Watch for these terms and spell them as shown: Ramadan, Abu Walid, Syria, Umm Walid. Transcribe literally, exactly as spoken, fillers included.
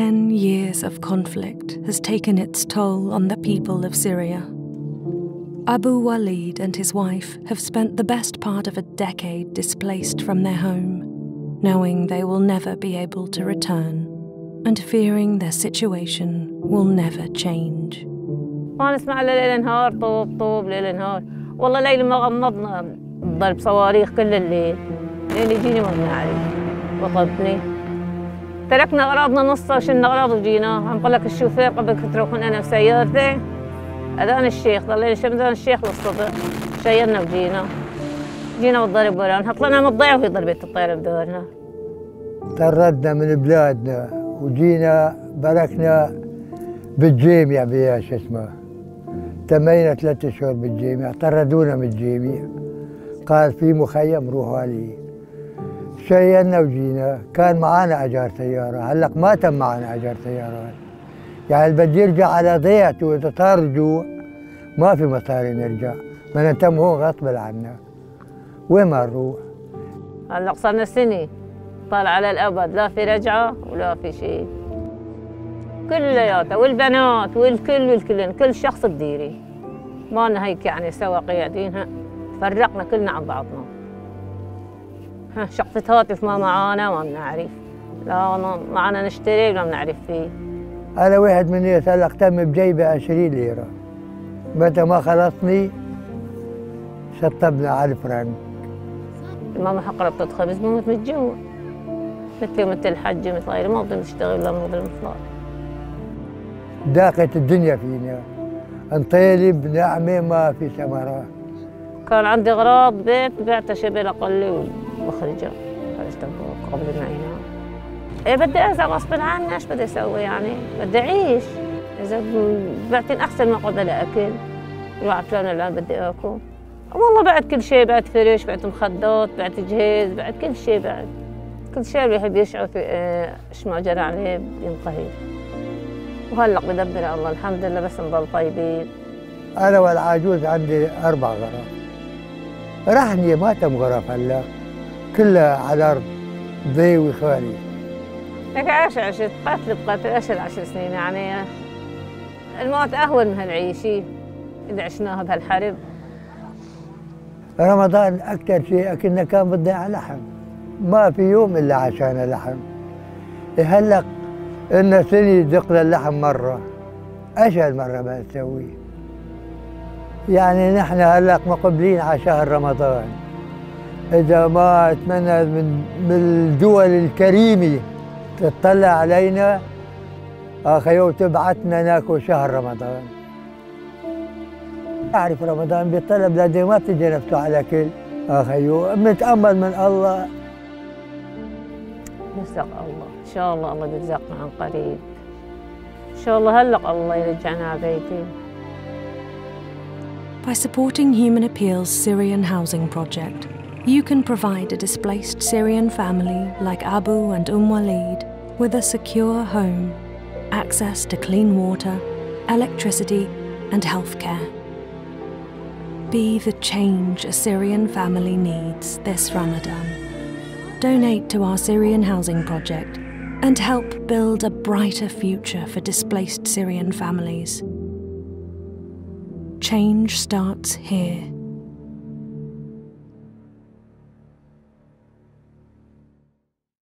Ten years of conflict has taken its toll on the people of Syria. Abu Walid and his wife have spent the best part of a decade displaced from their home, knowing they will never be able to return and fearing their situation will never change. ما نسمع ليل نهار طوب طوب ليل نهار والله ليل ما غمضنا ضرب صواريخ كل الليل لين يجيني مغمى علي وطبني تركنا أغراضنا نصها وشلنا أغراض وجينا عم قلك الشوفير قبل تروحون أنا بسيارتي أذان الشيخ ضلينا شم أذان الشيخ للصبح شيرنا وجينا جينا بالضرب ورانا طلعنا من الضيعة وهي ضربت الطيارة بدورنا طردنا من بلادنا وجينا بركنا بالجامعة بيا شو اسمه تمينا ثلاثة شهور بالجامعة طردونا من الجامعة قال في مخيم روحوا عليه شينا وجينا كان معانا أجار سيارة هلق ما تم معانا أجار سيارات يعني اللي بدي يرجع على ضيعته وإذا طار جوع ما في مصاري نرجع بدنا نتم هون غصب عنا وين ما نروح هلق صرنا سنة طال على الأبد لا في رجعة ولا في شيء كلياتها والبنات والكل والكل كل شخص بديري ما لنا هيك يعني سوا قاعدين فرقنا كلنا عن بعضنا شقفة هاتف ما معانا ما بنعرف لا معانا نشتري ولا بنعرف فيه أنا واحد من الناس هلا اغتم بجيبي عشرين ليرة متى ما خلصني شطبنا على الفرنك ما محق ربطة خبز بموت من الجوع مثلي ومثل الحجة مثل غيري ما بضل نشتغل ولا ما بضل نطلع داقت الدنيا فينا نطالب نعمة ما في ثمرة كان عندي أغراض بيت بعتها شبه لقلي ومخرجة خرجت أبوك قبل المعينة إيه بدي أهزم غصب عني إيش بدي أسوي يعني بدي أعيش إذا بعتين أحسن ما أقعد بلا أكل الواحد فلان الآن بدي آكل والله بعد كل شيء بعد فريش بعد مخدات بعد جهاز بعد كل شيء بعد كل شيء اللي يحب يشعر في إيش ما جرى عليه ينقهر وهلق بدبر الله الحمد لله بس نضل طيبين أنا والعجوز عندي أربع غراض رحني ما تم غرف هلا كلها على أرض ضي وخالي لك عاش عشت قتل بقتل أشهر عشر سنين يعني الموت أهون من هالعيشة إذا عشناها بهالحرب رمضان أكثر شيء أكلنا كان بدنا على لحم ما في يوم إلا عشان لحم هلق إن سني دقنا اللحم مرة أشهر مرة ما تسويه يعني نحن هلق مقبلين على شهر رمضان إذا ما أتمنى من الدول الكريمة تطلع علينا آخر يوم تبعتنا ناكل شهر رمضان أعرف رمضان بيطلب لدي ما بتجي نفسه على كل آخر يوم بنتأمل من الله نرزق الله إن شاء الله الله بيرزقنا عن قريب إن شاء الله هلق الله يرجعنا على بيتي. By supporting Human Appeal's Syrian Housing Project, you can provide a displaced Syrian family like Abu and Umm Walid with a secure home, access to clean water, electricity, and healthcare. Be the change a Syrian family needs this Ramadan. Donate to our Syrian Housing Project and help build a brighter future for displaced Syrian families. Change starts here.